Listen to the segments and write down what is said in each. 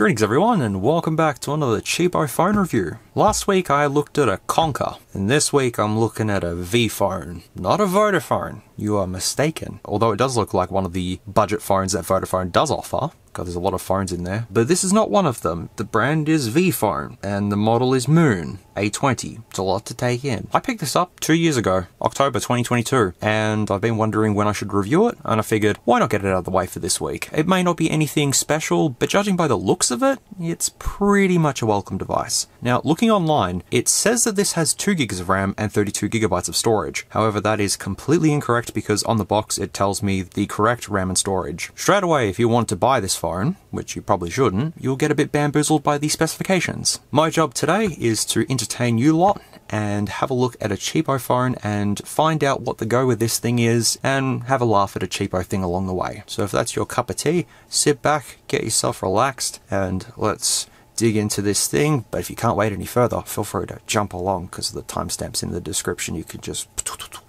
Greetings everyone, and welcome back to another cheapo phone review. Last week I looked at a Konka, and this week I'm looking at a Vfone, not a Vodafone. You are mistaken. Although it does look like one of the budget phones that Vodafone does offer. God, there's a lot of phones in there. But this is not one of them. The brand is Vfone, and the model is MOON, A20. It's a lot to take in. I picked this up 2 years ago, October 2022, and I've been wondering when I should review it, and I figured, why not get it out of the way for this week? It may not be anything special, but judging by the looks of it, it's pretty much a welcome device. Now, looking online, it says that this has 2 gigs of RAM and 32 gigabytes of storage. However, that is completely incorrect because on the box, it tells me the correct RAM and storage. Straight away, if you want to buy this phone, which you probably shouldn't, you'll get a bit bamboozled by the specifications. My job today is to entertain you lot and have a look at a cheapo phone and find out what the go with this thing is and have a laugh at a cheapo thing along the way. So if that's your cup of tea, sit back, get yourself relaxed, and let's dig into this thing. But if you can't wait any further, feel free to jump along because of the timestamps in the description. You can just...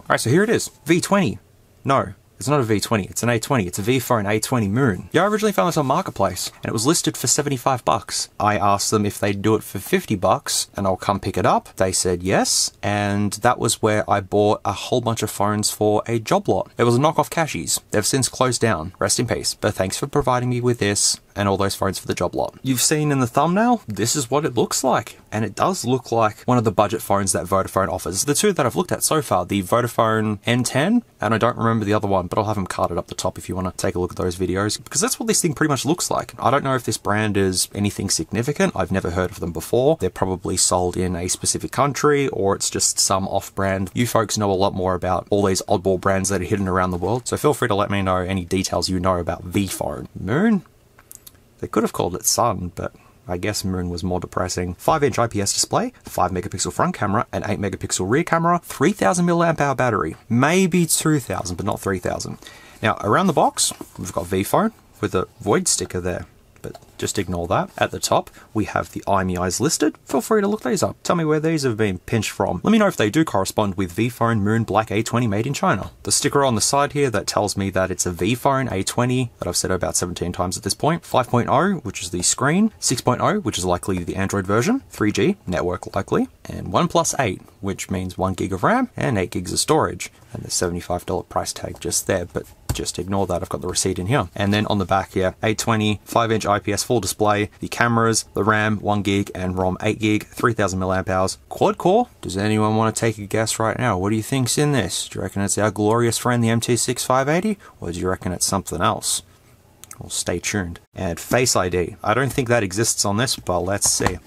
Alright, so here it is. V20. No. It's not a V20, it's an A20, it's a Vfone A20 Moon. Yeah, I originally found this on Marketplace, and it was listed for 75 bucks. I asked them if they'd do it for 50 bucks, and I'll come pick it up. They said yes, and that was where I bought a whole bunch of phones for a job lot. It was a knockoff Cashies. They've since closed down, rest in peace. But thanks for providing me with this and all those phones for the job lot. You've seen in the thumbnail, this is what it looks like. And it does look like one of the budget phones that Vodafone offers. The two that I've looked at so far, the Vodafone N10, and I don't remember the other one, but I'll have them carded up the top if you want to take a look at those videos, because that's what this thing pretty much looks like. I don't know if this brand is anything significant. I've never heard of them before. They're probably sold in a specific country, or it's just some off-brand. You folks know a lot more about all these oddball brands that are hidden around the world, so feel free to let me know any details you know about Vfone. Moon? They could have called it Sun, but I guess Moon was more depressing. 5-inch IPS display, 5 megapixel front camera, an 8 megapixel rear camera, 3000 milliamp hour battery, maybe 2000, but not 3000. Now around the box, we've got Vfone with a void sticker there, but just ignore that. At the top, we have the IMEIs listed. Feel free to look these up. Tell me where these have been pinched from. Let me know if they do correspond with Vfone Moon Black A20 made in China. The sticker on the side here that tells me that it's a Vfone A20 that I've said about 17 times at this point. 5.0, which is the screen. 6.0, which is likely the Android version. 3G, network likely. And 1 + 8, which means 1 gig of RAM and 8 gigs of storage. And the $75 price tag just there, but just ignore that. I've got the receipt in here. And then on the back here, A20, 5-inch IPS full display, the cameras, the RAM 1 gig and ROM 8 gig, 3000 milliamp hours, quad core. Does anyone want to take a guess right now? What do you think's in this? Do you reckon it's our glorious friend, the MT6580? Or do you reckon it's something else? Well, stay tuned. And Face ID. I don't think that exists on this, but let's see.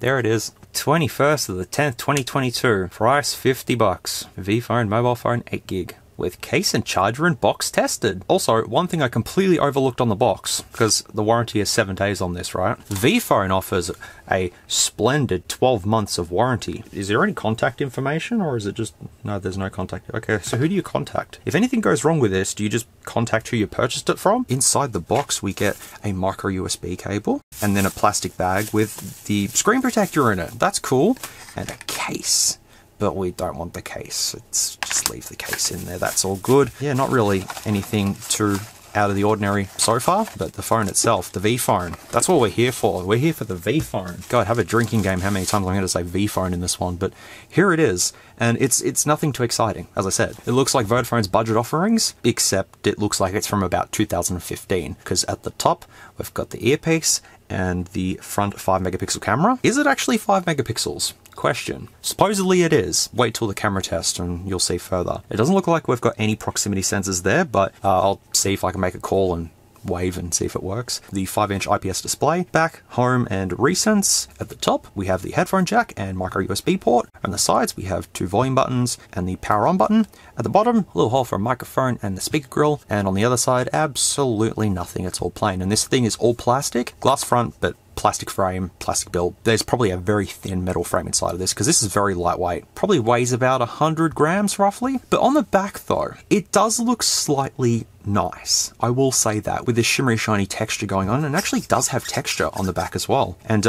There it is. 21st of the 10th, 2022. Price 50 bucks. Vfone mobile phone 8 gig. With case and charger and box tested. Also, one thing I completely overlooked on the box, because the warranty is 7 days on this, right? Vfone offers a splendid 12 months of warranty. Is there any contact information, or is it just, no, there's no contact. Okay, so who do you contact? If anything goes wrong with this, do you just contact who you purchased it from? Inside the box, we get a micro USB cable, and then a plastic bag with the screen protector in it. That's cool. And a case. But we don't want the case. Let's just leave the case in there, that's all good. Yeah, not really anything too out of the ordinary so far, but the phone itself, the Vfone, that's what we're here for. We're here for the Vfone. God, have a drinking game how many times I'm gonna say Vfone in this one, but here it is. And it's nothing too exciting, as I said. It looks like Vodafone's budget offerings, except it looks like it's from about 2015, because at the top, we've got the earpiece and the front 5 megapixel camera. Is it actually 5 megapixels? Question. Supposedly it is. Wait till the camera test and you'll see further. It doesn't look like we've got any proximity sensors there, but I'll see if I can make a call and wave and see if it works. The 5-inch IPS display, back, home, and recents. At the top, we have the headphone jack and micro USB port. On the sides, we have 2 volume buttons and the power on button. At the bottom, a little hole for a microphone and the speaker grill. And on the other side, absolutely nothing. It's all plain. And this thing is all plastic, glass front, but plastic frame, plastic build. There's probably a very thin metal frame inside of this because this is very lightweight. Probably weighs about 100 grams roughly. But on the back though, it does look slightly nice. I will say that, with this shimmery shiny texture going on, and it actually does have texture on the back as well. And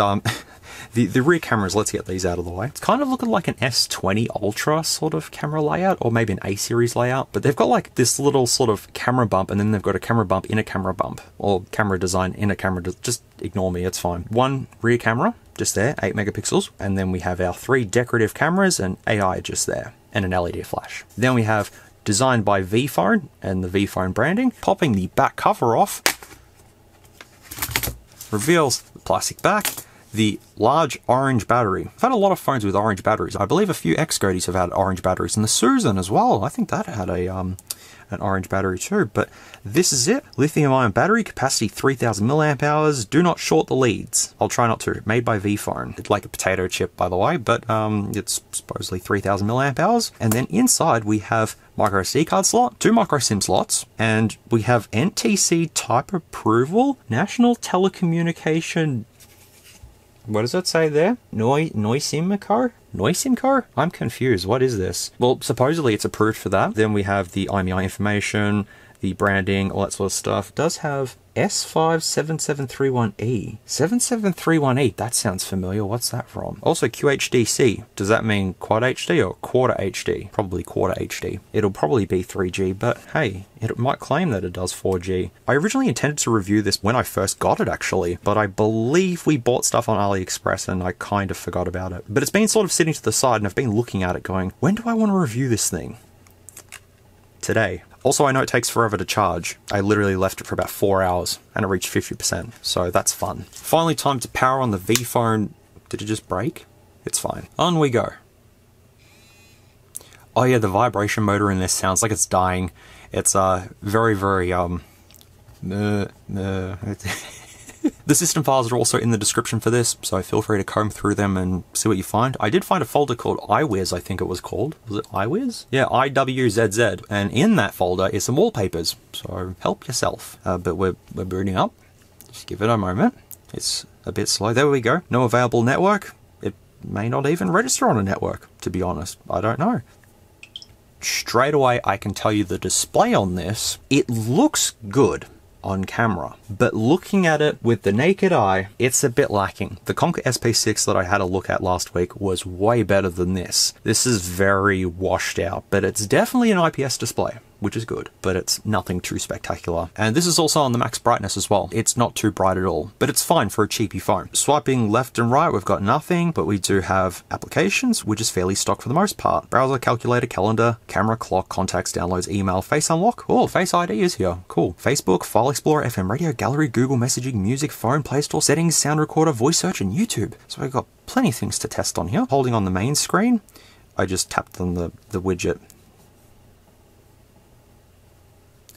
The rear cameras, let's get these out of the way. It's kind of looking like an S20 Ultra sort of camera layout, or maybe an A series layout, but they've got like this little sort of camera bump, and then they've got a camera bump in a camera bump, or camera design in a camera. Just ignore me, it's fine. One rear camera, just there, 8 megapixels. And then we have our 3 decorative cameras and AI just there, and an LED flash. Then we have designed by Vfone and the Vfone branding. Popping the back cover off, reveals the plastic back, the large orange battery. I've had a lot of phones with orange batteries. I believe a few Xgodys have had orange batteries, and the Susan as well. I think that had a an orange battery too, but this is it. Lithium-ion battery, capacity 3000 milliamp hours. Do not short the leads. I'll try not to. Made by Vfone. It's like a potato chip, by the way, but it's supposedly 3000 milliamp hours. And then inside we have micro SD card slot, 2 micro SIM slots, and we have NTC type approval, National Telecommunication. What does that say there? Noisimco? Noisimco? I'm confused. What is this? Well, supposedly it's approved for that. Then we have the IMEI information, the branding, all that sort of stuff. It does have S57731E. 7731E, that sounds familiar. What's that from? Also QHDC. Does that mean quad HD or quarter HD? Probably quarter HD. It'll probably be 3G, but hey, it might claim that it does 4G. I originally intended to review this when I first got it actually, but I believe we bought stuff on AliExpress and I kind of forgot about it. But it's been sort of sitting to the side and I've been looking at it going, when do I want to review this thing? Today. Also, I know it takes forever to charge. I literally left it for about 4 hours and it reached 50%, so that's fun. Finally, time to power on the Vfone. Did it just break? It's fine. On we go. Oh yeah, the vibration motor in this sounds like it's dying. It's very, very, The system files are also in the description for this, so feel free to comb through them and see what you find. I did find a folder called iWiz, I think it was called. Was it iWiz? Yeah, IWZZ. And in that folder is some wallpapers, so help yourself. But we're booting up. Just give it a moment. It's a bit slow. There we go. No available network. It may not even register on a network, to be honest. I don't know. Straight away, I can tell you the display on this. It looks good on camera, but looking at it with the naked eye, it's a bit lacking. The Konka SP6 that I had a look at last week was way better than this. This is very washed out, but it's definitely an IPS display, which is good, but it's nothing too spectacular. And this is also on the max brightness as well. It's not too bright at all, but it's fine for a cheapy phone. Swiping left and right, we've got nothing, but we do have applications, which is fairly stock for the most part. Browser, calculator, calendar, camera, clock, contacts, downloads, email, face unlock. Oh, Face ID is here, cool. Facebook, File Explorer, FM radio, gallery, Google messaging, music, phone, Play Store, settings, sound recorder, voice search, and YouTube. So we've got plenty of things to test on here. Holding on the main screen, I just tapped on the widget.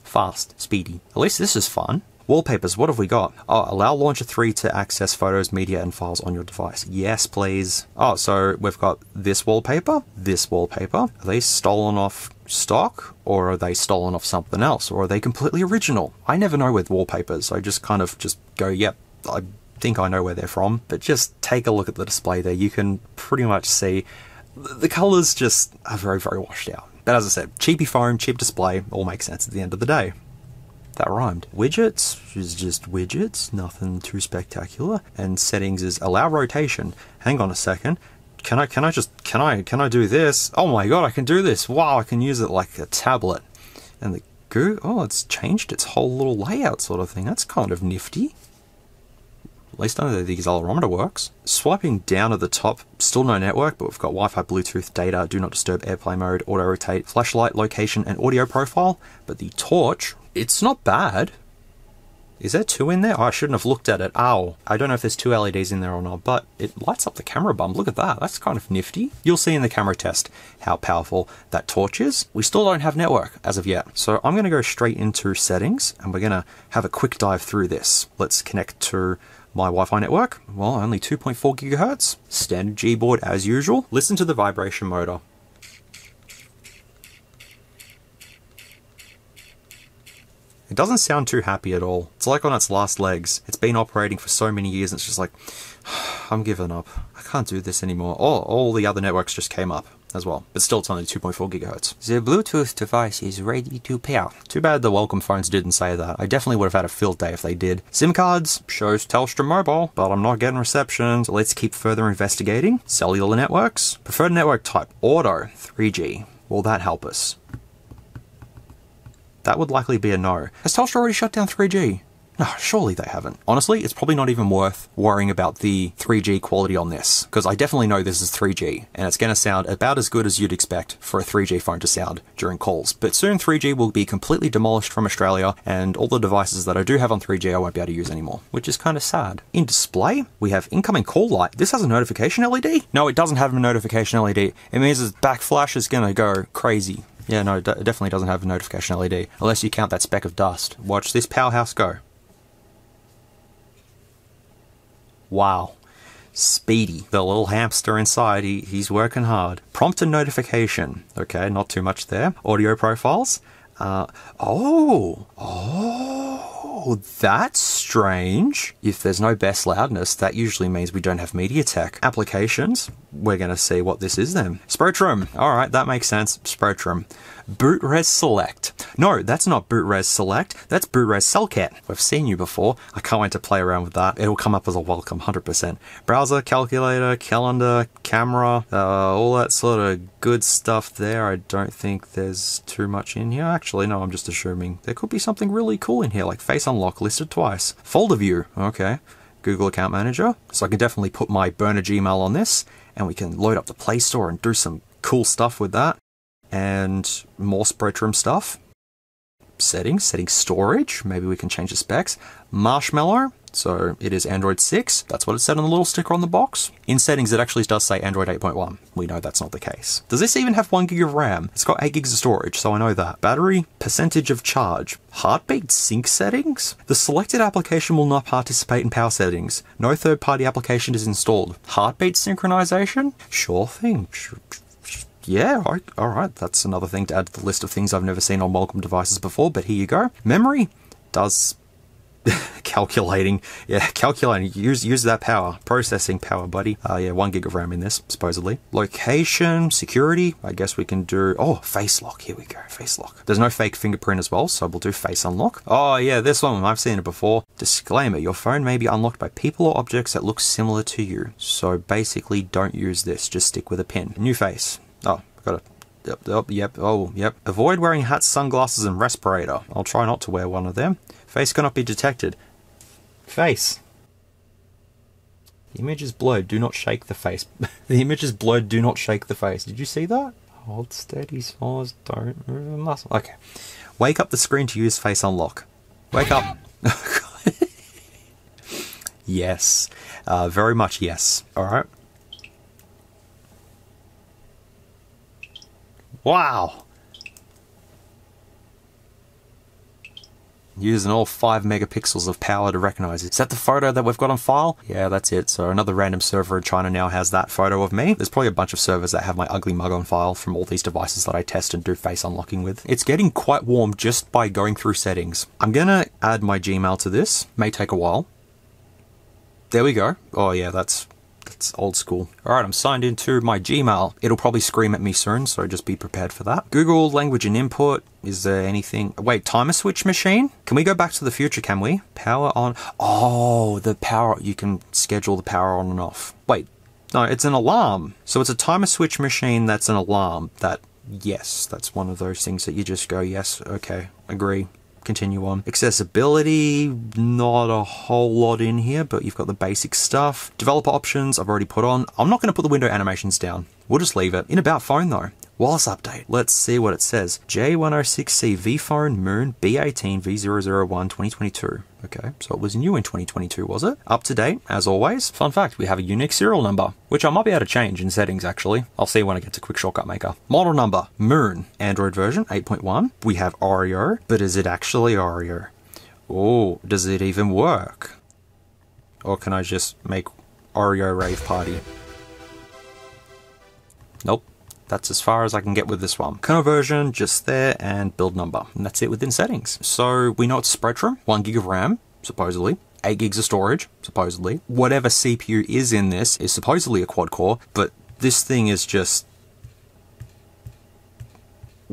Fast, speedy. At least this is fun. Wallpapers, what have we got? Oh, allow Launcher 3 to access photos, media, and files on your device. Yes, please. Oh, so we've got this wallpaper. Are they stolen off stock, or are they stolen off something else, or are they completely original? I never know with wallpapers. I just kind of just go, yep, I think I know where they're from. But just take a look at the display there. You can pretty much see the colors just are very, very washed out. But as I said, cheapy phone, cheap display, all makes sense at the end of the day. That rhymed. Widgets is just widgets, nothing too spectacular. And settings is allow rotation. Hang on a second. Can I do this? Oh my God, I can do this. Wow, I can use it like a tablet. And the goo, oh, it's changed its whole little layout sort of thing. That's kind of nifty. At least none of the accelerometer works. Swiping down at the top, still no network, but we've got Wi-Fi, Bluetooth, data, do not disturb, airplane mode, auto-rotate, flashlight, location, and audio profile. But the torch, it's not bad. Is there 2 in there? Oh, I shouldn't have looked at it. Ow. I don't know if there's 2 LEDs in there or not, but it lights up the camera bump. Look at that. That's kind of nifty. You'll see in the camera test how powerful that torch is. We still don't have network as of yet. So I'm going to go straight into settings, and we're going to have a quick dive through this. Let's connect to my Wi-Fi network. Well, only 2.4 gigahertz. Standard Gboard as usual. Listen to the vibration motor. It doesn't sound too happy at all. It's like on its last legs. It's been operating for so many years and it's just like, I'm giving up. I can't do this anymore. Oh, all the other networks just came up. as well, but still it's only 2.4 gigahertz. The Bluetooth device is ready to pair. Too bad the welcome phones didn't say that. I definitely would have had a field day if they did. SIM cards shows Telstra Mobile, but I'm not getting reception, so let's keep further investigating. Cellular networks. Preferred network type, auto, 3G. Will that help us? That would likely be a no. Has Telstra already shut down 3G? No, surely they haven't. Honestly, it's probably not even worth worrying about the 3G quality on this, because I definitely know this is 3G, and it's going to sound about as good as you'd expect for a 3G phone to sound during calls. But soon 3G will be completely demolished from Australia, and all the devices that I do have on 3G I won't be able to use anymore, which is kind of sad. In display, we have incoming call light. This has a notification LED? No, it doesn't have a notification LED. It means its backflash is going to go crazy. Yeah, no, it definitely doesn't have a notification LED, unless you count that speck of dust. Watch this powerhouse go. Wow. Speedy. The little hamster inside, he's working hard. Prompt and notification. Okay, not too much there. Audio profiles. Oh, that's strange. If there's no best loudness, that usually means we don't have MediaTek. Applications. We're going to see what this is then. Spreadtrum. All right, that makes sense. Spreadtrum. Boot Res Select. No, that's not Boot Res Select. That's Boot Res Cell Kit. We've seen you before. I can't wait to play around with that. It'll come up as a welcome, 100%. Browser, calculator, calendar, camera, all that sort of good stuff there. I don't think there's too much in here. Actually, no, I'm just assuming. There could be something really cool in here, like Face Unlock listed twice. Folder View, okay. Google Account Manager. So I can definitely put my burner Gmail on this, and we can load up the Play Store and do some cool stuff with that. And more Spreadtrum stuff. Settings, storage. Maybe we can change the specs. Marshmallow. So it is Android 6. That's what it said on the little sticker on the box. In settings, it actually does say Android 8.1. We know that's not the case. Does this even have 1 gig of RAM? It's got 8 gigs of storage, so I know that. Battery, percentage of charge, heartbeat sync settings. The selected application will not participate in power settings. No third-party application is installed. Heartbeat synchronization? Sure thing. Yeah, all right, that's another thing to add to the list of things I've never seen on welcome devices before, but here you go. Memory does calculating. Yeah, calculating. Use that power. Processing power, buddy. Yeah, 1 gig of RAM in this, supposedly. Location, security. I guess we can do... Oh, face lock. Here we go. Face lock. There's no fake fingerprint as well, so we'll do face unlock. Oh, yeah, this one. I've seen it before. Disclaimer. Your phone may be unlocked by people or objects that look similar to you. So basically, don't use this. Just stick with a pin. New face. Oh, got it. Yep. Avoid wearing hats, sunglasses, and respirator. I'll try not to wear one of them. Face cannot be detected. Face. The image is blurred. Do not shake the face. The image is blurred. Do not shake the face. Did you see that? Hold steady. Size. Don't move the muscle. Okay. Wake up the screen to use face unlock. Wake up. Yes. Very much yes. All right. Wow! Using all 5 megapixels of power to recognize it. Is that the photo that we've got on file? Yeah, that's it. So another random server in China now has that photo of me. There's probably a bunch of servers that have my ugly mug on file from all these devices that I test and do face unlocking with. It's getting quite warm just by going through settings. I'm gonna add my Gmail to this. May take a while. There we go. Oh yeah, that's old school. All right, I'm signed into my Gmail. It'll probably scream at me soon, so just be prepared for that. Google language and input. Is there anything? Wait, timer switch machine? Can we go back to the future, can we? Power on. Oh, the power. You can schedule the power on and off. Wait, no, it's an alarm. So it's a timer switch machine that's an alarm. That, yes, that's one of those things that you just go, yes, okay, agree. Continue on. Accessibility, not a whole lot in here, but you've got the basic stuff. Developer options, I've already put on. I'm not going to put the window animations down. We'll just leave it. In about phone though. Wireless update. Let's see what it says. J106C Vfone Moon B18 V001 2022. Okay, so it was new in 2022, was it? Up to date, as always. Fun fact, we have a unique serial number, which I might be able to change in settings, actually. I'll see when I get to Quick Shortcut Maker. Model number, Moon. Android version, 8.1. We have Oreo, but is it actually Oreo? Oh, does it even work? Or can I just make Oreo rave party? Nope. That's as far as I can get with this one. Kernel version, just there, and build number. And that's it within settings. So we know it's Spreadtrum, 1 gig of RAM, supposedly. 8 gigs of storage, supposedly. Whatever CPU is in this is supposedly a quad core, but this thing is just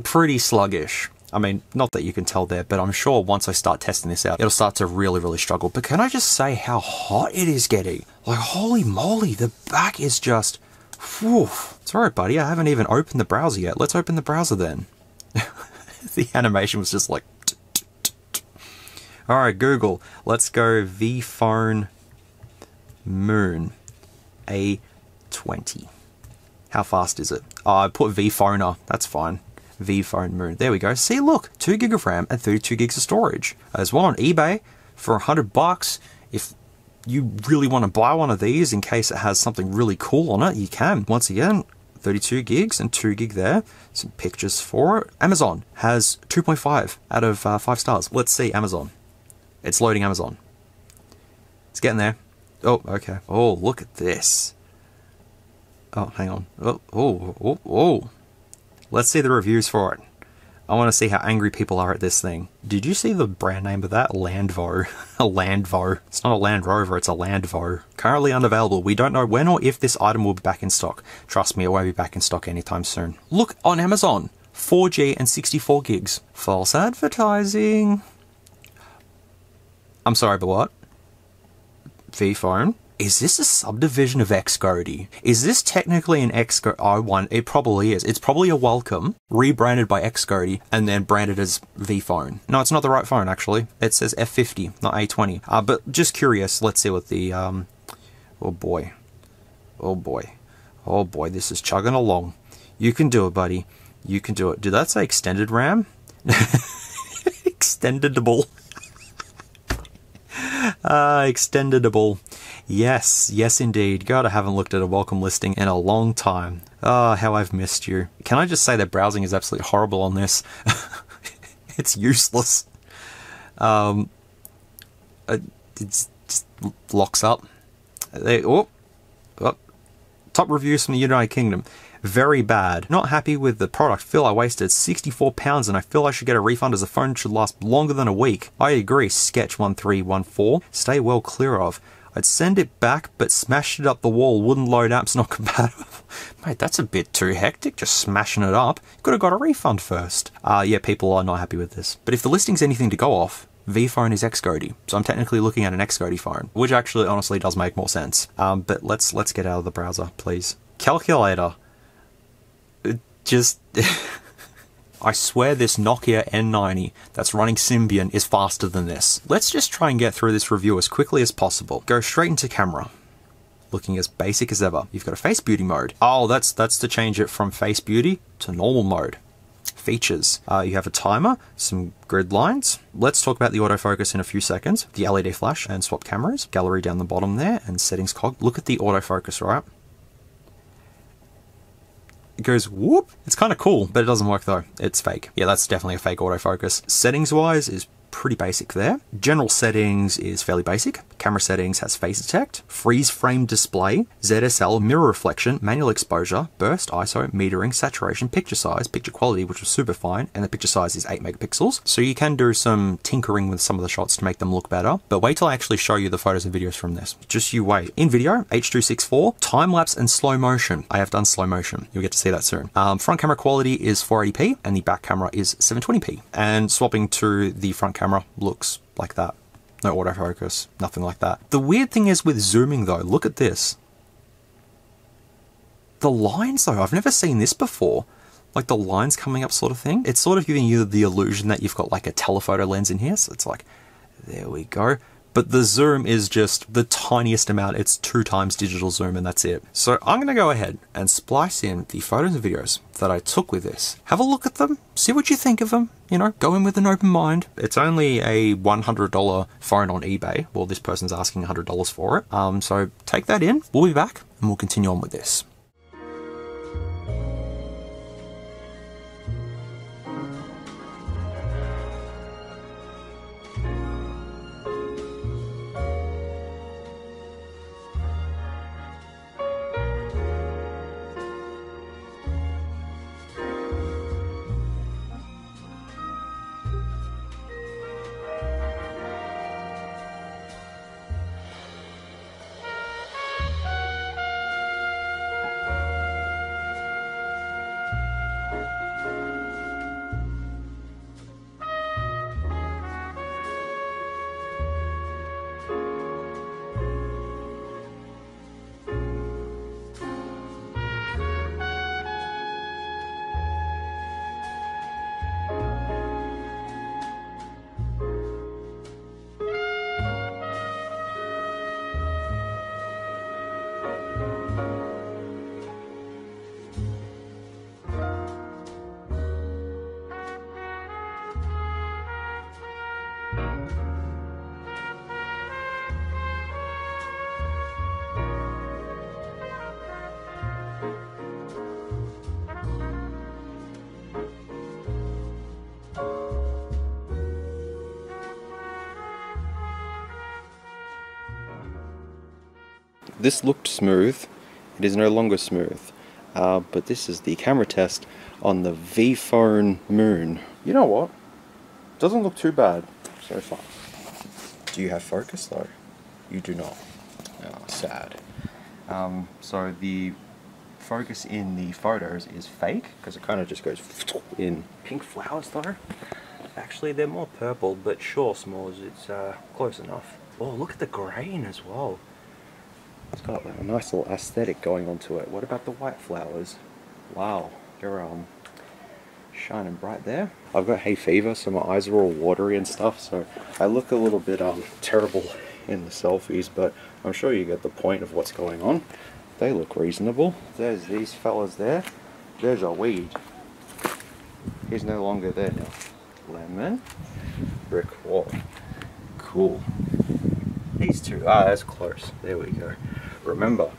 pretty sluggish. I mean, not that you can tell there, but I'm sure once I start testing this out, it'll start to really, really struggle. But can I just say how hot it is getting? Like, holy moly, the back is just, whew. It's all right, buddy, I haven't even opened the browser yet. Let's open the browser then. The animation was just like, all right, Google, let's go Vfone Moon A20. How fast is it? Oh, I put Vfoner, that's fine. Vfone Moon. There we go. See, look, 2 GB of RAM and 32 gigs of storage. There's one on eBay for $100. If you really want to buy one of these in case it has something really cool on it, you can. Once again, 32 gigs and 2 GB there. Some pictures for it. Amazon has 2.5 out of 5 stars. Let's see Amazon. It's loading Amazon. It's getting there. Oh, okay. Oh, look at this. Oh, hang on. Oh. Let's see the reviews for it. I want to see how angry people are at this thing. Did you see the brand name of that? Landvo. A Landvo. It's not a Land Rover, it's a Landvo. Currently unavailable. We don't know when or if this item will be back in stock. Trust me, it won't be back in stock anytime soon. Look on Amazon. 4G and 64 gigs. False advertising. I'm sorry, but what? Vfone? Is this a subdivision of Xgody? Is this technically an Xgody? Oh, it probably is. It's probably a Welcome, rebranded by Xgody, and then branded as Vfone. No, it's not the right phone, actually. It says F50, not A20. But just curious, let's see what the, Oh boy, this is chugging along. You can do it, buddy. You can do it. Did that say extended RAM? Extendable. Extendable. Yes indeed. God, I haven't looked at a Welcome listing in a long time. Oh, how I've missed you. Can I just say that browsing is absolutely horrible on this? It's useless. It just locks up. Top reviews from the United Kingdom. Very bad. Not happy with the product. Feel I wasted £64 and I feel I should get a refund as the phone should last longer than a week. I agree. Sketch 1314. Stay well clear of. I'd send it back, but smashed it up the wall. Wouldn't load apps, not compatible. Mate, that's a bit too hectic, just smashing it up. Could have got a refund first. Yeah, people are not happy with this. But if the listing's anything to go off, Vfone is Xgody. So I'm technically looking at an Xgody phone, which actually honestly does make more sense. But let's get out of the browser, please. Calculator. I swear this Nokia N90 that's running Symbian is faster than this. Let's just try and get through this review as quickly as possible. Go straight into camera. Looking as basic as ever. You've got a face beauty mode. Oh, that's to change it from face beauty to normal mode. Features. You have a timer, some grid lines. Let's talk about the autofocus in a few seconds. The LED flash and swap cameras. Gallery down the bottom there and settings cog. Look at the autofocus, right? It goes whoop. It's kind of cool, but it doesn't work though. It's fake. Yeah, that's definitely a fake autofocus. Settings wise is pretty basic there. General settings is fairly basic. Camera settings has face detect, freeze frame display, ZSL, mirror reflection, manual exposure, burst, ISO, metering, saturation, picture size, picture quality, which was super fine, and the picture size is 8 megapixels. So you can do some tinkering with some of the shots to make them look better, but wait till I actually show you the photos and videos from this. Just you wait. In video, H.264, time-lapse and slow motion. I have done slow motion. You'll get to see that soon. Front camera quality is 480p, and the back camera is 720p. And swapping to the front camera looks like that. No autofocus, nothing like that. The weird thing is with zooming though, look at this. The lines though, I've never seen this before. Like the lines coming up sort of thing. It's sort of giving you the illusion that you've got like a telephoto lens in here. So it's like, there we go. But the zoom is just the tiniest amount. It's 2x digital zoom and that's it. So I'm gonna go ahead and splice in the photos and videos that I took with this. Have a look at them, see what you think of them, you know, go in with an open mind. It's only a $100 phone on eBay. Well, this person's asking $100 for it. So take that in, we'll be back and we'll continue on with this. This looked smooth, it is no longer smooth, but this is the camera test on the Vfone Moon. You know what? Doesn't look too bad so far. Do you have focus though? You do not. Oh, sad. So the focus in the photos is fake, because it kind of just goes in. Pink flowers though? Actually they're more purple, but sure S'mores, it's close enough. Oh, look at the grain as well. It's got a nice little aesthetic going onto it. What about the white flowers? Wow, you're shining bright there. I've got hay fever, so my eyes are all watery and stuff, so I look a little bit terrible in the selfies, but I'm sure you get the point of what's going on. They look reasonable. There's these fellas there. There's a weed. He's no longer there now. Lemon. Brick wall. Cool. These two. Ah, that's close. There we go. Remember,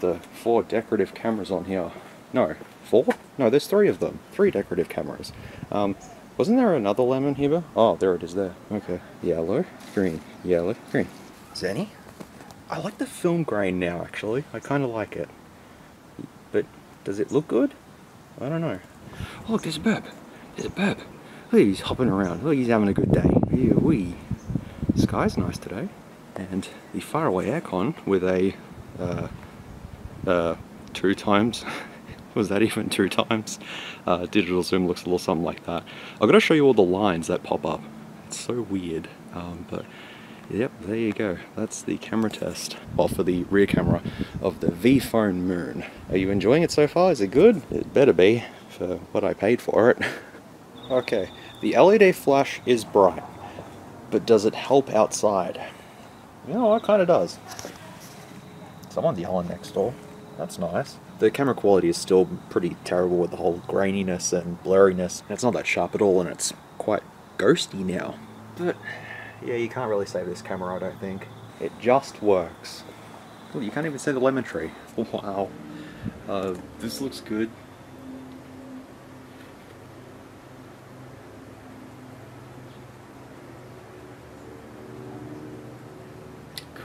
the 4 decorative cameras on here. No, 4? No, there's 3 of them. 3 decorative cameras. Wasn't there another lemon here? Oh, there it is there. Okay. Yellow, green, yellow, green. Zenny? I like the film grain now, actually. I kind of like it. But does it look good? I don't know. Oh, look, there's a burp. There's a burp. Look, he's hopping around. Look, he's having a good day. Yeah, wee. The sky's nice today. And the faraway aircon with a 2 times, was that even 2 times? Digital zoom looks a little something like that. I've got to show you all the lines that pop up. It's so weird, but yep, there you go. That's the camera test, well, for the rear camera of the Vfone Moon. Are you enjoying it so far? Is it good? It better be for what I paid for it. Okay, the LED flash is bright, but does it help outside? You know, it kind of does. Someone's yelling next door. That's nice. The camera quality is still pretty terrible with the whole graininess and blurriness. It's not that sharp at all, and it's quite ghosty now. But, yeah, you can't really save this camera, I don't think. It just works. Cool, you can't even see the lemon tree. Wow. This looks good.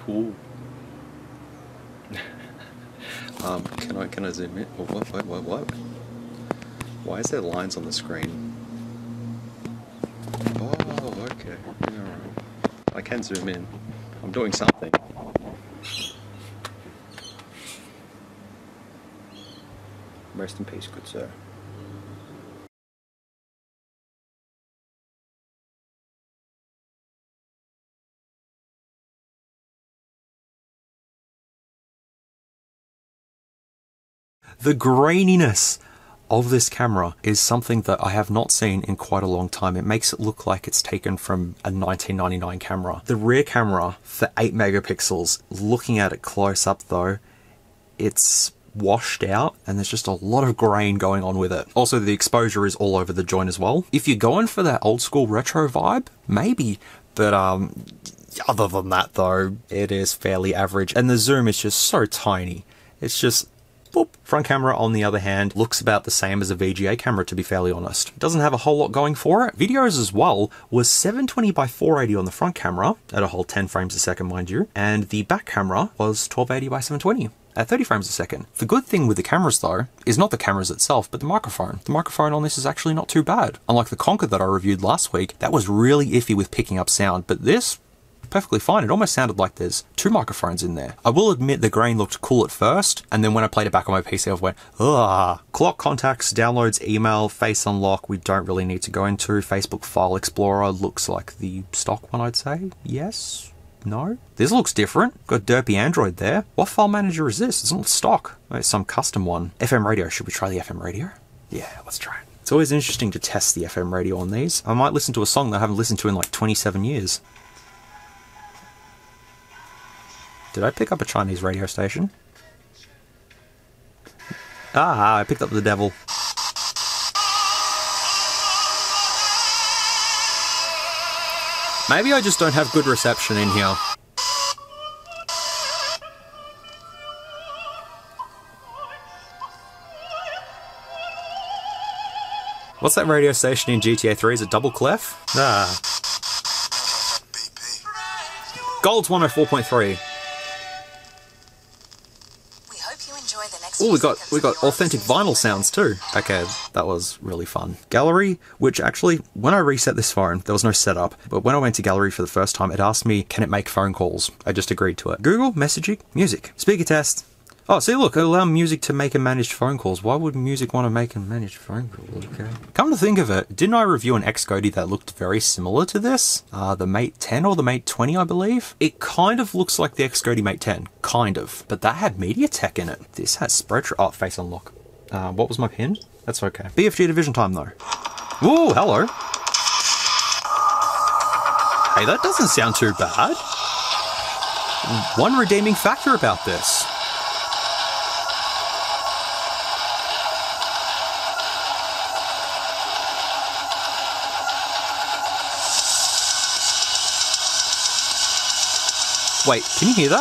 Cool. Can I zoom in? Oh, what? Why is there lines on the screen? Oh, okay. Alright. I can zoom in. I'm doing something. Rest in peace, good sir. The graininess of this camera is something that I have not seen in quite a long time. It makes it look like it's taken from a 1999 camera. The rear camera for 8 megapixels, looking at it close up though, it's washed out and there's just a lot of grain going on with it. Also, the exposure is all over the joint as well. If you're going for that old school retro vibe, maybe, but other than that though, it is fairly average and the zoom is just so tiny. It's just boop. Front camera, on the other hand, looks about the same as a VGA camera, to be fairly honest. Doesn't have a whole lot going for it. Videos as well was 720 by 480 on the front camera, at a whole 10 frames a second, mind you, and the back camera was 1280 by 720. At 30 frames a second. The good thing with the cameras though, is not the cameras itself, but the microphone. The microphone on this is actually not too bad. Unlike the Konka that I reviewed last week, that was really iffy with picking up sound, but this, perfectly fine. It almost sounded like there's 2 microphones in there. I will admit the grain looked cool at first, and then when I played it back on my PC I went, ugh. Clock, contacts, downloads, email, face unlock, we don't really need to go into. Facebook File Explorer looks like the stock one, I'd say. Yes? No? This looks different. Got derpy Android there. What file manager is this? It's not stock. Oh, it's some custom one. FM radio. Should we try the FM radio? Yeah, let's try it. It's always interesting to test the FM radio on these. I might listen to a song that I haven't listened to in like 27 years. Did I pick up a Chinese radio station? Ah, I picked up the devil. Maybe I just don't have good reception in here. What's that radio station in GTA 3? Is it Double Clef? Nah. Gold's 104.3. Oh, we got authentic vinyl sounds too. Okay, that was really fun. Gallery, which actually, when I reset this phone, there was no setup, but when I went to gallery for the first time, it asked me, can it make phone calls? I just agreed to it. Google, messaging, music, speaker test. Oh, see look, allow music to make and manage phone calls. Why would music want to make and manage phone calls? Okay. Come to think of it, didn't I review an Xgody that looked very similar to this? The Mate 10 or the Mate 20, I believe? It kind of looks like the Xgody Mate 10. Kind of. But that had MediaTek in it. This has Spreadtrum. Oh, face unlock. What was my pin? That's okay. BFG Division time though. Whoa, hello. Hey, that doesn't sound too bad. One redeeming factor about this. Wait, can you hear that?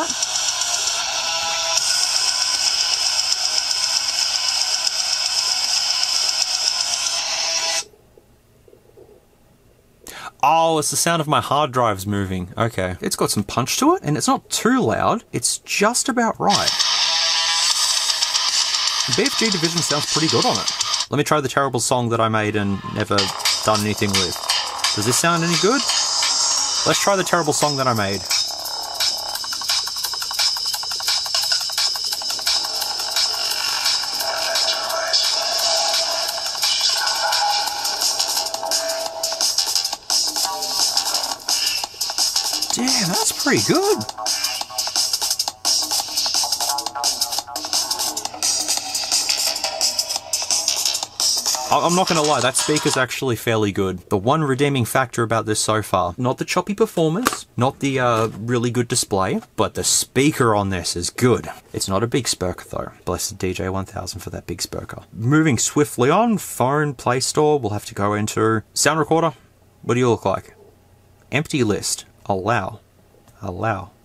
Oh, it's the sound of my hard drives moving. Okay. It's got some punch to it, and it's not too loud. It's just about right. BFG Division sounds pretty good on it. Let me try the terrible song that I made and never done anything with. Does this sound any good? Let's try the terrible song that I made. Pretty good. I'm not gonna lie, that speaker's actually fairly good. The one redeeming factor about this so far, not the choppy performance, not the really good display, but the speaker on this is good. It's not a big spurker though. Bless the DJ 1000 for that big spurker. Moving swiftly on, phone, Play Store, we'll have to go into sound recorder. What do you look like? Empty list, allow.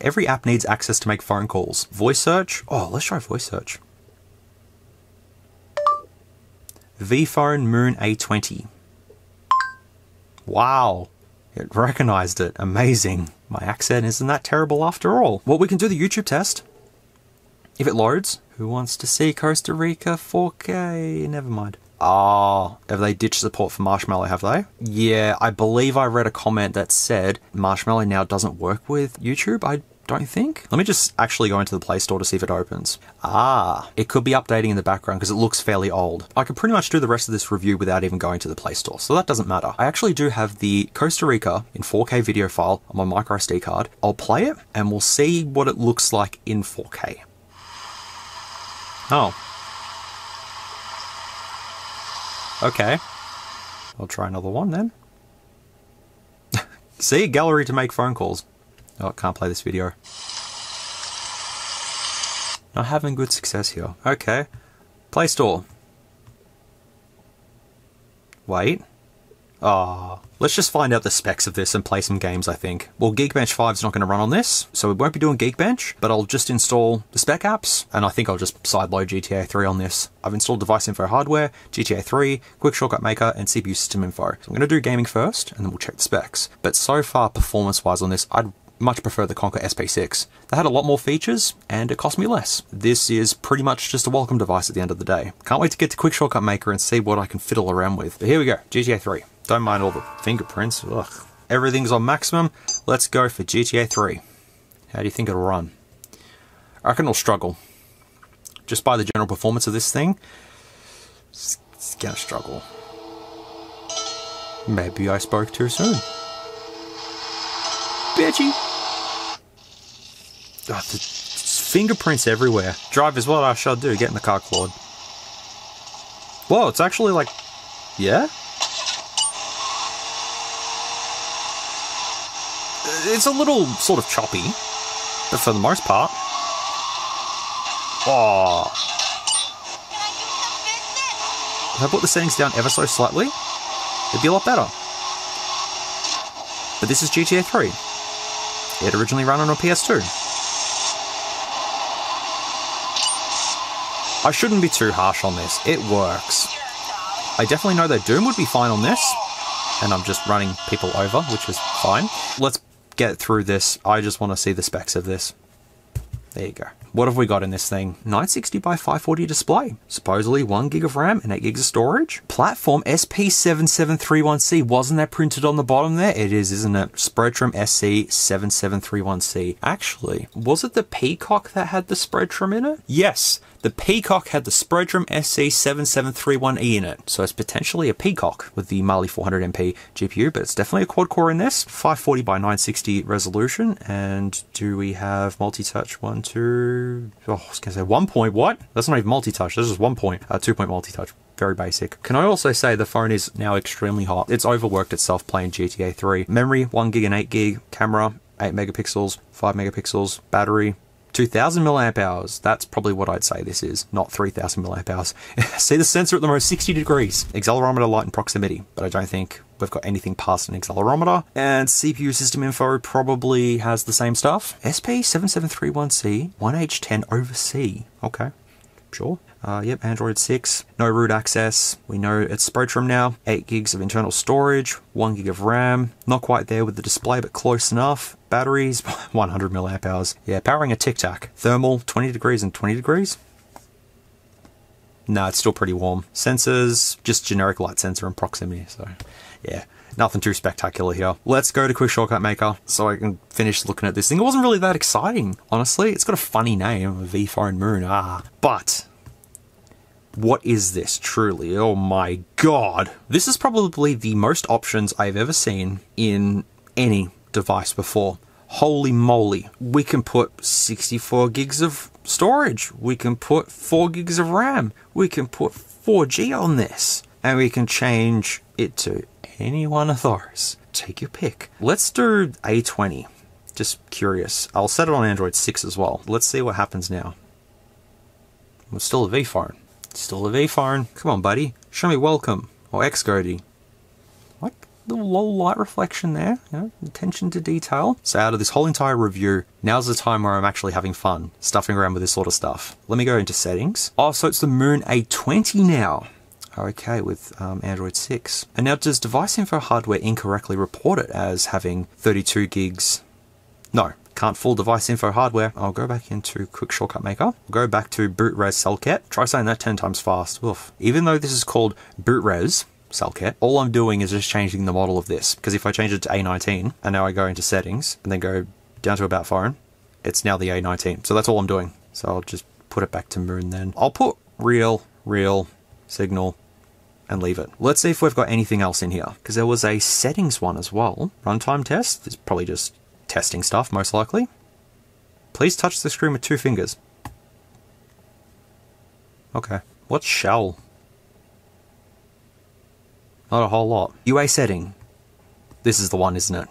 Every app needs access to make phone calls. Voice search. Oh, let's try voice search. Vfone MOON A20. Wow. It recognized it. Amazing. My accent isn't that terrible after all. Well, we can do the YouTube test. If it loads. Who wants to see Costa Rica 4K? Never mind. Oh, have they ditched support for Marshmallow, have they? Yeah, I believe I read a comment that said Marshmallow now doesn't work with YouTube, I don't think. Let me just actually go into the Play Store to see if it opens. Ah, it could be updating in the background because it looks fairly old. I could pretty much do the rest of this review without even going to the Play Store, so that doesn't matter. I actually do have the Costa Rica in 4K video file on my micro SD card. I'll play it and we'll see what it looks like in 4K. Oh. Okay, I'll try another one then. See, gallery to make phone calls. Oh, I can't play this video. Not having good success here. Okay, Play Store. Wait. Oh, let's just find out the specs of this and play some games, I think. Well, Geekbench 5 is not going to run on this, so we won't be doing Geekbench, but I'll just install the spec apps, and I think I'll just sideload GTA 3 on this. I've installed Device Info Hardware, GTA 3, Quick Shortcut Maker, and CPU System Info. So I'm going to do gaming first, and then we'll check the specs. But so far, performance-wise on this, I'd much prefer the Konka SP6. They had a lot more features, and it cost me less. This is pretty much just a welcome device at the end of the day. Can't wait to get to Quick Shortcut Maker and see what I can fiddle around with. But here we go, GTA 3. Don't mind all the fingerprints, ugh. Everything's on maximum. Let's go for GTA 3. How do you think it'll run? I reckon it'll struggle. Just by the general performance of this thing, it's gonna struggle. Maybe I spoke too soon. Bitchy! Oh, there's fingerprints everywhere. Drive is what I shall do, get in the car, Claude. Whoa, it's actually like, yeah? It's a little sort of choppy, but for the most part. Oh. If I put the settings down ever so slightly, it'd be a lot better. But this is GTA 3. It originally ran on a PS2. I shouldn't be too harsh on this, it works. I definitely know that Doom would be fine on this, and I'm just running people over, which is fine. Let's get through this, I just want to see the specs of this. There you go. What have we got in this thing? 960x540 display, supposedly 1 GB of RAM and 8 GB of storage. Platform SP6731C, wasn't that printed on the bottom there? It is, isn't it? Spreadtrum SC7731C. Actually, was it the Peacock that had the Spreadtrum in it? Yes, the Peacock had the Spreadtrum SC7731E in it. So it's potentially a Peacock with the Mali 400 MP GPU, but it's definitely a quad core in this. 540x960 resolution, and do we have multi-touch? One, two, oh, I was gonna say 1 point, what? That's not even multi-touch, this is 1 point, 2 point multi-touch. Very basic. Can I also say the phone is now extremely hot. It's overworked itself playing GTA 3. Memory, 1 GB and 8 GB. Camera, 8 megapixels, 5 megapixels. Battery, 2000 milliamp hours. That's probably what I'd say this is, not 3000 milliamp hours. See the sensor at the most 60 degrees. Accelerometer, light and proximity, but I don't think we've got anything past an accelerometer. And CPU System Info probably has the same stuff. SP7731C, 1H10 over C. Okay, sure. Yep, Android 6, no root access. We know it's Spreadtrum now. 8 GB of internal storage, 1 GB of RAM. Not quite there with the display, but close enough. Batteries, 100 milliamp hours. Yeah, powering a Tic Tac. Thermal, 20 degrees and 20 degrees. Nah, it's still pretty warm. Sensors, just generic light sensor and proximity, so yeah. Nothing too spectacular here. Let's go to Quick Shortcut Maker so I can finish looking at this thing. It wasn't really that exciting, honestly. It's got a funny name, Vfone Moon, but what is this truly? Oh my God. This is probably the most options I've ever seen in any device before. Holy moly. We can put 64 GB of storage. We can put 4 GB of RAM. We can put 4G on this. And we can change it to any one of those. Take your pick. Let's do A20. Just curious. I'll set it on Android 6 as well. Let's see what happens now. It's still a Vfone. Still a Vfone. Come on, buddy. Show me welcome. Or Xgody. What? The low light reflection there. You know, attention to detail. So out of this whole entire review, now's the time where I'm actually having fun. Stuffing around with this sort of stuff. Let me go into settings. Oh, so it's the Moon A20 now. Okay, with Android 6. And now does Device Info Hardware incorrectly report it as having 32 GB? No. Can't fool Device Info Hardware. I'll go back into Quick Shortcut Maker. Go back to Boot Res Cell Kit. Try saying that 10 times fast. Oof. Even though this is called Boot Res Cell Kit, all I'm doing is just changing the model of this. Because if I change it to A19, and now I go into settings, and then go down to about phone, it's now the A19. So that's all I'm doing. So I'll just put it back to Moon then. I'll put real signal, and leave it. Let's see if we've got anything else in here. Because there was a settings one as well. Runtime test. It's probably just testing stuff, most likely. Please touch the screen with 2 fingers. Okay. What's shell? Not a whole lot. UA setting. This is the one, isn't it?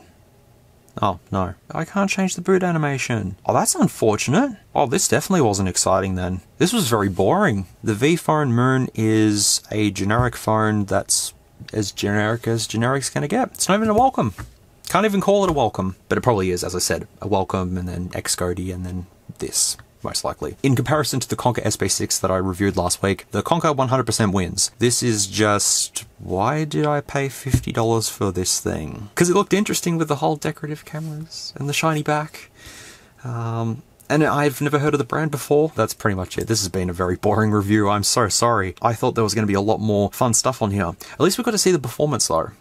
Oh, no. I can't change the boot animation. Oh, that's unfortunate. Oh, this definitely wasn't exciting then. This was very boring. The Vfone Moon is a generic phone that's as generic as generic's gonna get. It's not even a welcome. Can't even call it a welcome, but it probably is, as I said, a welcome and then Xgody and then this, most likely. In comparison to the Konka SP6 that I reviewed last week, the Konka 100% wins. This is just, why did I pay $50 for this thing? Because it looked interesting with the whole decorative cameras and the shiny back. And I've never heard of the brand before. That's pretty much it. This has been a very boring review. I'm so sorry. I thought there was going to be a lot more fun stuff on here. At least we got to see the performance though.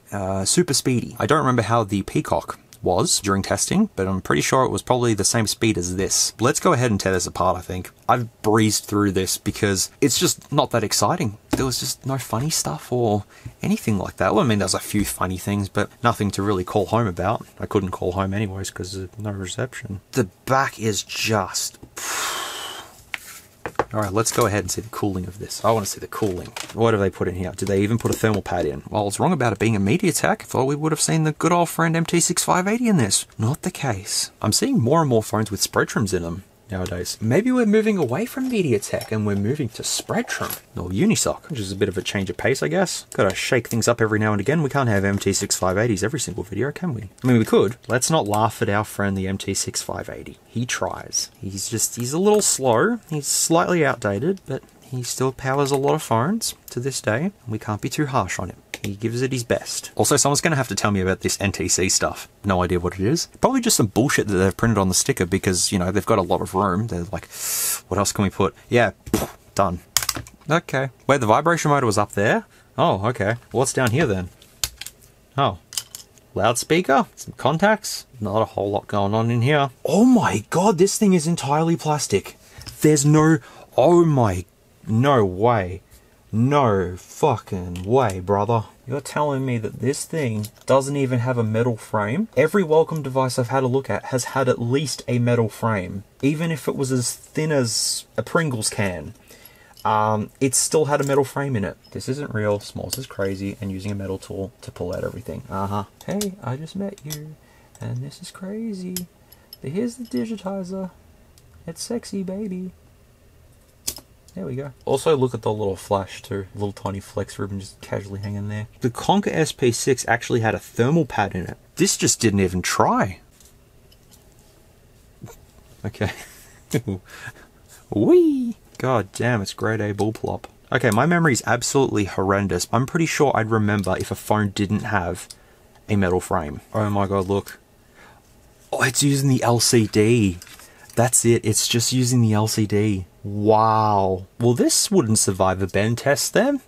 Super speedy. I don't remember how the Peacock was during testing, but I'm pretty sure it was probably the same speed as this. Let's go ahead and tear this apart, I think. I've breezed through this because it's just not that exciting. There was just no funny stuff or anything like that. Well, I mean, there's a few funny things, but nothing to really call home about. I couldn't call home anyways because there's no reception. The back is just... All right, let's go ahead and see the cooling of this. I want to see the cooling. What have they put in here? Did they even put a thermal pad in? Well, I was wrong about it being a MediaTek. Thought we would have seen the good old friend MT6580 in this. Not the case. I'm seeing more and more phones with Spreadtrums in them. nowadays. Maybe we're moving away from MediaTek and we're moving to Spreadtrum or Unisoc, which is a bit of a change of pace, I guess. Gotta shake things up every now and again. We can't have MT6580s every single video, can we? I mean, we could. Let's not laugh at our friend the MT6580. He tries. He's a little slow. He's slightly outdated, but he still powers a lot of phones to this day. We can't be too harsh on him. He gives it his best. Also, someone's going to have to tell me about this NTC stuff. No idea what it is. Probably just some bullshit that they've printed on the sticker because, you know, they've got a lot of room. They're like, what else can we put? Yeah, done. Okay. Wait, the vibration motor was up there? Oh, okay. What's down here then? Oh. Loudspeaker, some contacts. Not a whole lot going on in here. Oh my god, this thing is entirely plastic. There's no... Oh my... No way. No fucking way, brother. You're telling me that this thing doesn't even have a metal frame? Every welcome device I've had a look at has had at least a metal frame. Even if it was as thin as a Pringles can, it still had a metal frame in it. This isn't real. Smalls is crazy and using a metal tool to pull out everything. Hey, I just met you and this is crazy. But here's the digitizer. It's sexy, baby. There we go. Also look at the little flash too. Little tiny flex ribbon just casually hanging there. The Konka SP6 actually had a thermal pad in it. This just didn't even try. Okay. Whee! God damn, it's grade A bull plop. Okay, my memory is absolutely horrendous. I'm pretty sure I'd remember if a phone didn't have a metal frame. Oh my god, look. Oh, it's using the LCD. That's it, it's just using the LCD. Wow. Well, this wouldn't survive a bend test then.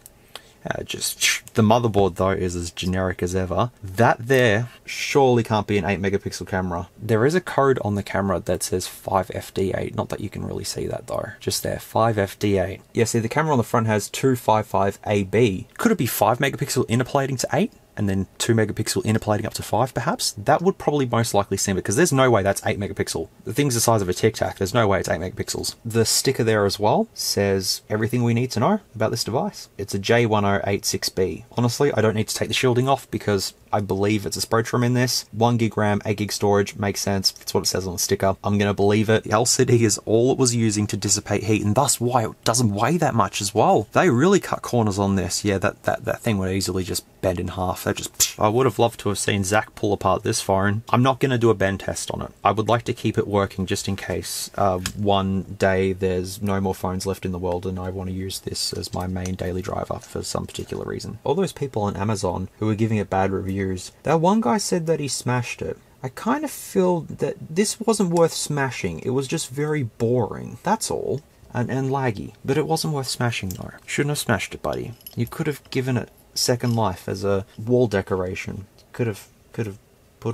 The motherboard though is as generic as ever. That there surely can't be an 8 megapixel camera. There is a code on the camera that says 5FD8. Not that you can really see that though. Just there, 5FD8. Yeah, see the camera on the front has 255AB. Could it be 5 megapixel interpolating to 8? And then 2 megapixel interpolating up to 5 perhaps? That would probably most likely seem it, because there's no way that's 8 megapixel. The thing's the size of a Tic Tac, there's no way it's 8 megapixels. The sticker there as well says everything we need to know about this device. It's a J1086B. Honestly, I don't need to take the shielding off because I believe it's a Spreadtrum in this. 1 gig RAM, 8 gig storage, makes sense. That's what it says on the sticker. I'm gonna believe it. The LCD is all it was using to dissipate heat, and thus why it doesn't weigh that much as well. They really cut corners on this. Yeah, that thing would easily just bend in half. That just, I would have loved to have seen Zach pull apart this phone. I'm not gonna do a bend test on it. I would like to keep it working just in case one day there's no more phones left in the world and I want to use this as my main daily driver for some particular reason. All those people on Amazon who were giving it bad reviews. That one guy said that he smashed it. I kind of feel that this wasn't worth smashing. It was just very boring, that's all, and laggy. But it wasn't worth smashing though. Shouldn't have smashed it, buddy. You could have given it second life as a wall decoration. Could have put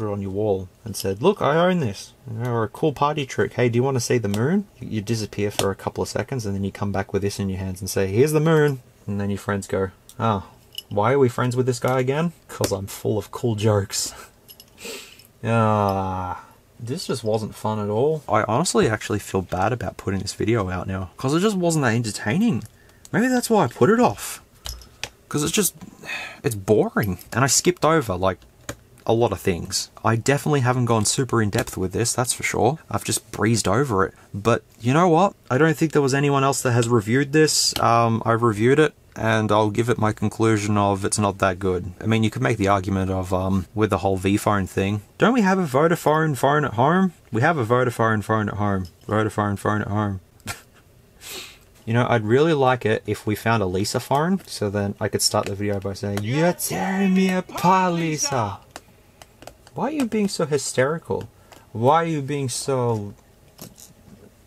it on your wall and said, look, I own this. Or a cool party trick. Hey, do you want to see the moon? You disappear for a couple of seconds and then you come back with this in your hands and say, here's the moon. And then your friends go, oh. Why are we friends with this guy again? Because I'm full of cool jokes. This just wasn't fun at all. I honestly actually feel bad about putting this video out now because it just wasn't that entertaining. Maybe that's why I put it off. Because it's boring. And I skipped over like a lot of things. I definitely haven't gone super in depth with this, that's for sure. I've just breezed over it. But you know what? I don't think there was anyone else that has reviewed this. I've reviewed it. And I'll give it my conclusion of it's not that good. I mean, you could make the argument of, with the whole Vfone thing. Don't we have a Vodafone phone at home? We have a Vodafone phone at home. Vodafone phone at home. You know, I'd really like it if we found a Lisa phone. So then I could start the video by saying, you're tearing me apart, Lisa. Why are you being so hysterical? Why are you being so...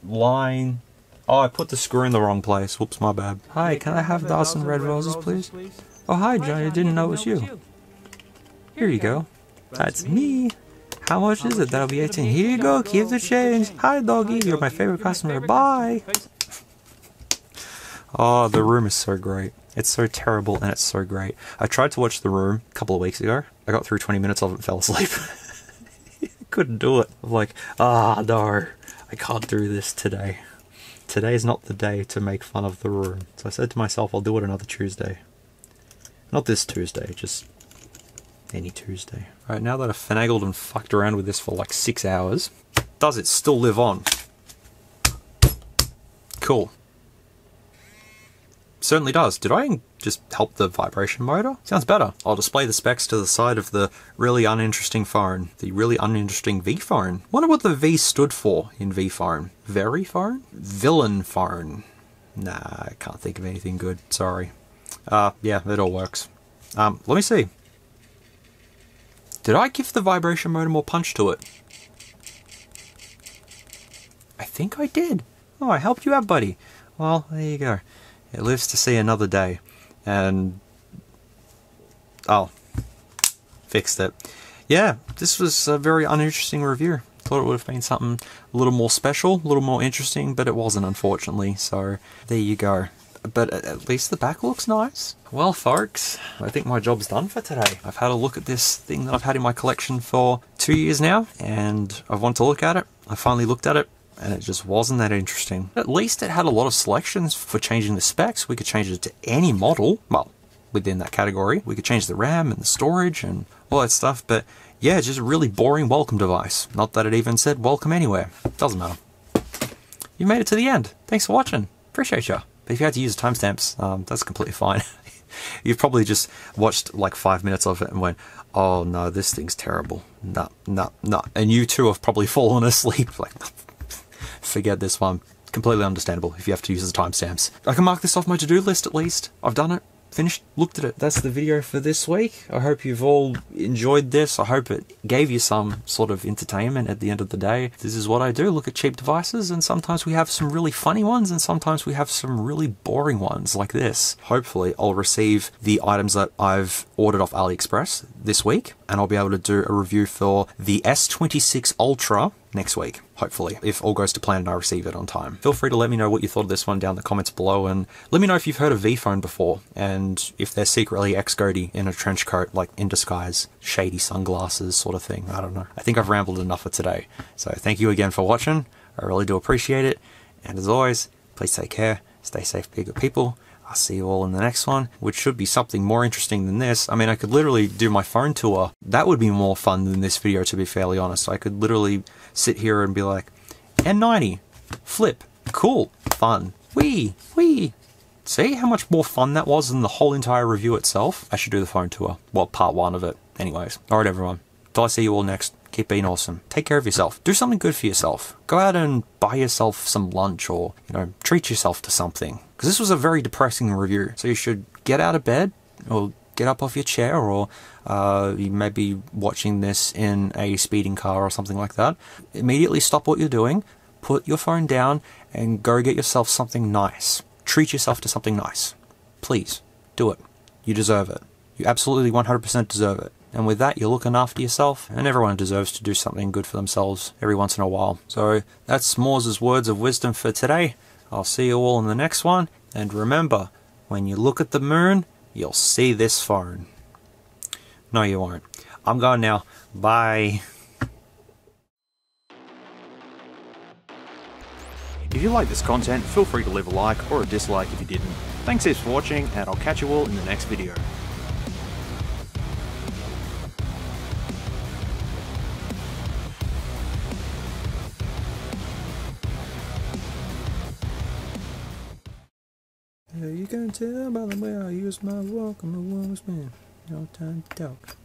lying? Oh, I put the screw in the wrong place. Whoops, my bad. Hi, can I have Dawson red roses, please? Oh, hi, Johnny. I didn't know it was you. Here you go. That's me. How much is it? That'll be 18. Here you go. Keep the change. Hi, doggy. You're my favorite customer. Bye. Oh, The Room is so great. It's so terrible and it's so great. I tried to watch The Room a couple of weeks ago. I got through 20 minutes of it and fell asleep. Couldn't do it. I'm like, no. I can't do this today. Today is not the day to make fun of The Room. So I said to myself, I'll do it another Tuesday. Not this Tuesday, just any Tuesday. Alright, now that I've finagled and fucked around with this for like 6 hours, does it still live on? Cool. Certainly does. Did I just help the vibration motor? Sounds better. I'll display the specs to the side of the really uninteresting phone. The really uninteresting Vfone. Wonder what the V stood for in Vfone. Very phone? Villain phone. Nah, I can't think of anything good. Sorry. Yeah, it all works. Let me see. Did I give the vibration motor more punch to it? I think I did. Oh, I helped you out, buddy. Well, there you go. It lives to see another day. And oh, fixed it. Yeah, this was a very uninteresting review. Thought it would have been something a little more special, a little more interesting, but it wasn't, unfortunately. So there you go. But at least the back looks nice. Well, folks, I think my job's done for today. I've had a look at this thing that I've had in my collection for 2 years now, and I've wanted to look at it. I finally looked at it, and it just wasn't that interesting. At least it had a lot of selections for changing the specs. We could change it to any model, well, within that category. We could change the RAM and the storage and all that stuff, but yeah, it's just a really boring welcome device. Not that it even said welcome anywhere. Doesn't matter. You made it to the end. Thanks for watching. Appreciate you. But if you had to use timestamps, that's completely fine. You've probably just watched like 5 minutes of it and went, oh no, this thing's terrible. No, no, no. And you too have probably fallen asleep. Like, forget this one. Completely understandable if you have to use the timestamps. I can mark this off my to-do list at least. I've done it. Finished. Looked at it. That's the video for this week. I hope you've all enjoyed this. I hope it gave you some sort of entertainment at the end of the day. This is what I do. Look at cheap devices, and sometimes we have some really funny ones, and sometimes we have some really boring ones like this. Hopefully I'll receive the items that I've ordered off AliExpress this week, and I'll be able to do a review for the S26 Ultra next week, hopefully, if all goes to plan and I receive it on time. Feel free to let me know what you thought of this one down in the comments below, and let me know if you've heard of Vfone before, and if they're secretly Xgody in a trench coat, like in disguise, shady sunglasses sort of thing. I don't know. I think I've rambled enough for today. So thank you again for watching. I really do appreciate it. And as always, please take care, stay safe, be good people. I'll see you all in the next one, which should be something more interesting than this. I mean, I could literally do my phone tour. That would be more fun than this video, to be fairly honest. I could literally sit here and be like, N90, flip, cool, fun, wee, wee. See how much more fun that was than the whole entire review itself? I should do the phone tour. Well, part one of it. Anyways. All right, everyone. Till I see you all next. Keep being awesome. Take care of yourself. Do something good for yourself. Go out and buy yourself some lunch, or, you know, treat yourself to something. Because this was a very depressing review. So you should get out of bed, or get up off your chair, or you may be watching this in a speeding car or something like that. Immediately stop what you're doing, put your phone down, and go get yourself something nice. Treat yourself to something nice. Please, do it. You deserve it. You absolutely 100% deserve it. And with that, you're looking after yourself, and everyone deserves to do something good for themselves every once in a while. So that's S'mores' words of wisdom for today. I'll see you all in the next one, and remember, when you look at the moon, you'll see this phone. No, you won't. I'm going now. Bye. If you like this content, feel free to leave a like or a dislike if you didn't. Thanks heaps for watching, and I'll catch you all in the next video. You can tell by the way I use my walk, I'm a woman's man. No time to talk.